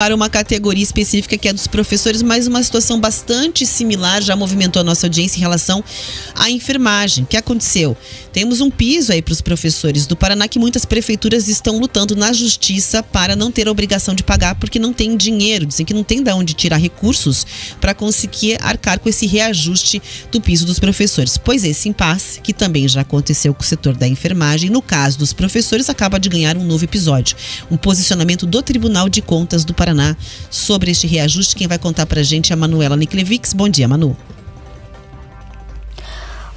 para uma categoria específica que é dos professores, mas uma situação bastante similar já movimentou a nossa audiência em relação à enfermagem. O que aconteceu? Temos um piso aí para os professores do Paraná que muitas prefeituras estão lutando na justiça para não ter a obrigação de pagar porque não tem dinheiro, dizem que não tem de onde tirar recursos para conseguir arcar com esse reajuste do piso dos professores. Pois esse impasse, que também já aconteceu com o setor da enfermagem, no caso dos professores, acaba de ganhar um novo episódio. Um posicionamento do Tribunal de Contas do Paraná sobre este reajuste. Quem vai contar pra gente é a Manuela Niklevics. Bom dia, Manu.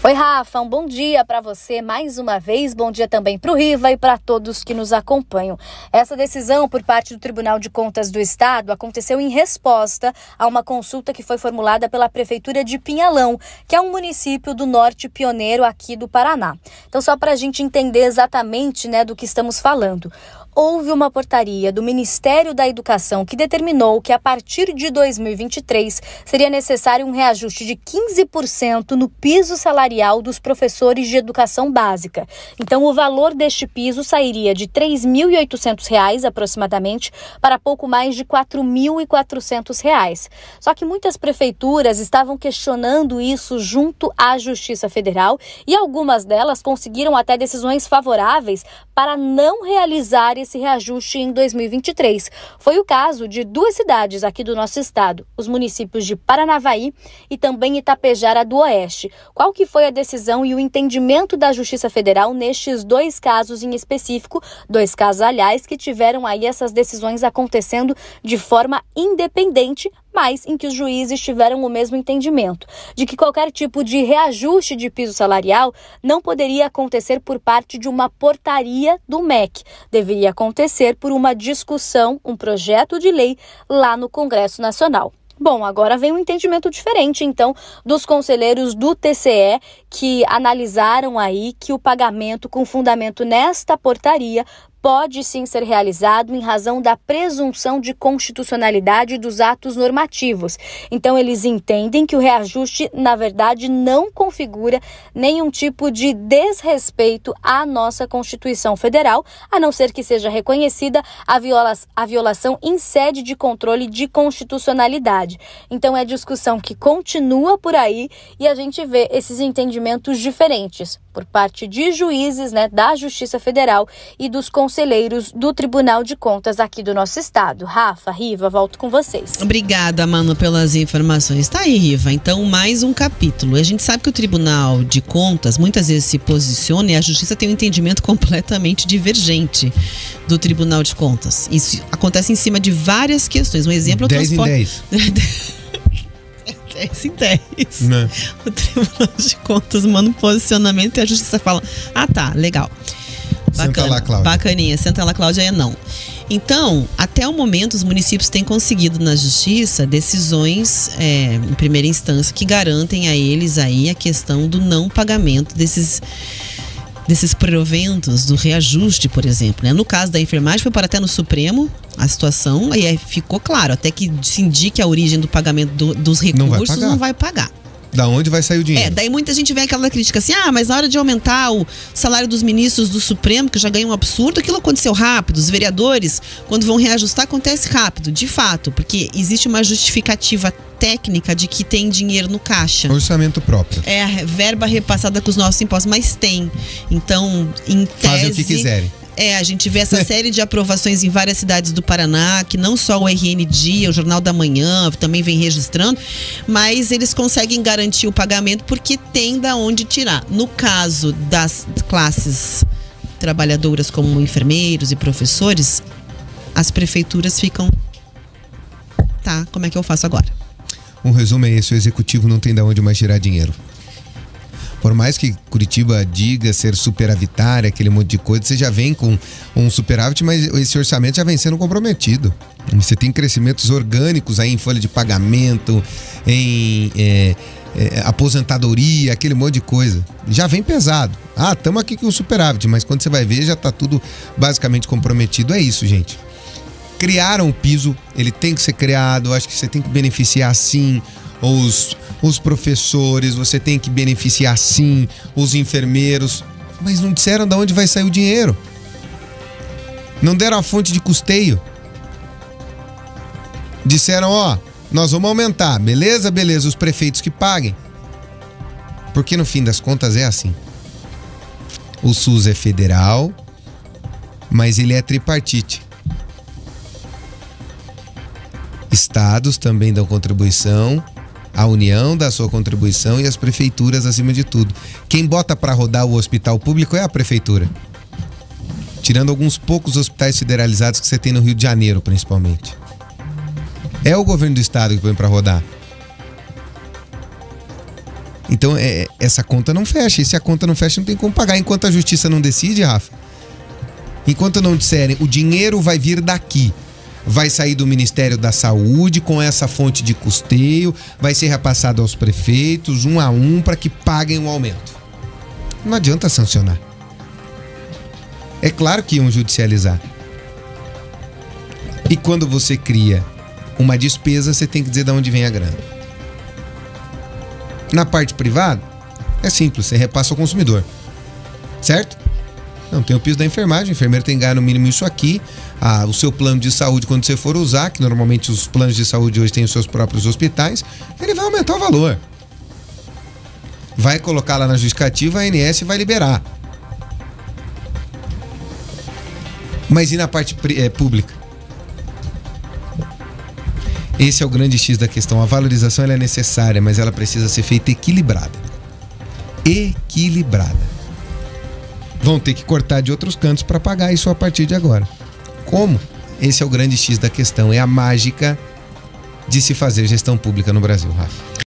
Oi, Rafa, um bom dia para você mais uma vez, bom dia também para o Riva e para todos que nos acompanham. Essa decisão por parte do Tribunal de Contas do Estado aconteceu em resposta a uma consulta que foi formulada pela Prefeitura de Pinhalão, que é um município do norte pioneiro aqui do Paraná. Então, só para a gente entender exatamente, né, do que estamos falando. Houve uma portaria do Ministério da Educação que determinou que a partir de 2023 seria necessário um reajuste de 15% no piso salarial dos professores de educação básica. Então o valor deste piso sairia de R$ 3.800 aproximadamente para pouco mais de R$ 4.400. Só que muitas prefeituras estavam questionando isso junto à Justiça Federal e algumas delas conseguiram até decisões favoráveis para não realizar esse reajuste em 2023. Foi o caso de duas cidades aqui do nosso estado, os municípios de Paranavaí e também Itapejara do Oeste. Qual que foi a decisão e o entendimento da Justiça Federal nestes dois casos em específico, dois casos, aliás, que tiveram aí essas decisões acontecendo de forma independente, mas em que os juízes tiveram o mesmo entendimento, de que qualquer tipo de reajuste de piso salarial não poderia acontecer por parte de uma portaria do MEC. Deveria acontecer por uma discussão, um projeto de lei lá no Congresso Nacional. Bom, agora vem um entendimento diferente, então, dos conselheiros do TCE que analisaram aí que o pagamento com fundamento nesta portaria pode sim ser realizado em razão da presunção de constitucionalidade dos atos normativos. Então, eles entendem que o reajuste, na verdade, não configura nenhum tipo de desrespeito à nossa Constituição Federal, a não ser que seja reconhecida a violação em sede de controle de constitucionalidade. Então, é discussão que continua por aí e a gente vê esses entendimentos diferentes por parte de juízes, né, da Justiça Federal e dos conselheiros do Tribunal de Contas aqui do nosso estado. Rafa, Riva, volto com vocês. Obrigada, Manu, pelas informações. Tá aí, Riva. Então, mais um capítulo. A gente sabe que o Tribunal de Contas muitas vezes se posiciona e a Justiça tem um entendimento completamente divergente do Tribunal de Contas. Isso acontece em cima de várias questões. Um exemplo é o transporte... 10 em 10. 10 em 10. Não. O Tribunal de Contas manda um posicionamento e a Justiça fala, ah, tá, legal. Bacana, senta lá, Cláudia. Bacaninha, senta lá, Cláudia, é não. Então, até o momento, os municípios têm conseguido na justiça decisões em primeira instância que garantem a eles aí a questão do não pagamento desses proventos do reajuste, por exemplo, né? No caso da enfermagem, foi para até no Supremo a situação, e aí ficou claro, até que se indique a origem do pagamento dos recursos, não vai pagar. Da onde vai sair o dinheiro? Daí muita gente vê aquela crítica assim, ah, mas na hora de aumentar o salário dos ministros do Supremo, que já ganha um absurdo, aquilo aconteceu rápido. Os vereadores, quando vão reajustar, acontece rápido, de fato, porque existe uma justificativa técnica de que tem dinheiro no caixa. Orçamento próprio. É, verba repassada com os nossos impostos, mas tem. Então, em tese... Fazem o que quiserem. A gente vê essa série de aprovações em várias cidades do Paraná, que não só o RN Dia, o Jornal da Manhã, também vem registrando, mas eles conseguem garantir o pagamento porque tem da onde tirar. No caso das classes trabalhadoras como enfermeiros e professores, as prefeituras ficam... Tá, como é que eu faço agora? Um resumo é esse, o executivo não tem da onde mais tirar dinheiro. Por mais que Curitiba diga ser superavitária, aquele monte de coisa, você já vem com um superávit, mas esse orçamento já vem sendo comprometido. Você tem crescimentos orgânicos aí em folha de pagamento, em aposentadoria, aquele monte de coisa. Já vem pesado. Ah, estamos aqui com superávit, mas quando você vai ver, já está tudo basicamente comprometido. É isso, gente. Criaram o piso, ele tem que ser criado, acho que você tem que beneficiar sim os professores, você tem que beneficiar sim os enfermeiros, mas não disseram de onde vai sair o dinheiro, não deram a fonte de custeio. disseram, ó, nós vamos aumentar, beleza? Beleza, os prefeitos que paguem. Porque no fim das contas é assim. O SUS é federal, mas ele é tripartite. Estados também dão contribuição, a União dá sua contribuição e as prefeituras acima de tudo. Quem bota para rodar o hospital público é a prefeitura. Tirando alguns poucos hospitais federalizados que você tem no Rio de Janeiro, principalmente. É o governo do estado que põe para rodar. Então, essa conta não fecha. E se a conta não fecha, não tem como pagar. Enquanto a justiça não decide, Rafa, enquanto não disserem, o dinheiro vai vir daqui. Vai sair do Ministério da Saúde com essa fonte de custeio, vai ser repassado aos prefeitos, um a um, para que paguem o aumento. Não adianta sancionar. É claro que iam judicializar. E quando você cria uma despesa, você tem que dizer de onde vem a grana. Na parte privada, é simples, você repassa ao consumidor. Certo? Não, tem o piso da enfermagem, o enfermeiro tem que ganhar no mínimo isso aqui, o seu plano de saúde quando você for usar, que normalmente os planos de saúde hoje têm os seus próprios hospitais, ele vai aumentar o valor. Vai colocar lá na justificativa, a ANS vai liberar. Mas e na parte pública? Esse é o grande X da questão. A valorização ela é necessária, mas ela precisa ser feita equilibrada. Equilibrada. Vão ter que cortar de outros cantos para pagar isso a partir de agora. Como? Esse é o grande X da questão. É a mágica de se fazer gestão pública no Brasil, Rafa.